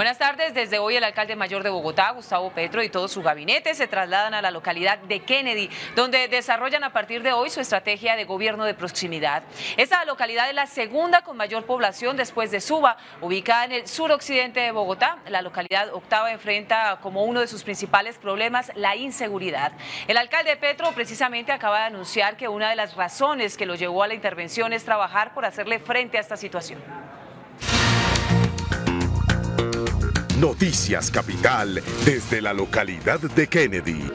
Buenas tardes. Desde hoy el alcalde mayor de Bogotá, Gustavo Petro, y todo su gabinete se trasladan a la localidad de Kennedy, donde desarrollan a partir de hoy su estrategia de gobierno de proximidad. Esta localidad es la segunda con mayor población después de Suba, ubicada en el suroccidente de Bogotá. La localidad octava enfrenta como uno de sus principales problemas la inseguridad. El alcalde Petro precisamente acaba de anunciar que una de las razones que lo llevó a la intervención es trabajar por hacerle frente a esta situación. Noticias Capital desde la localidad de Kennedy.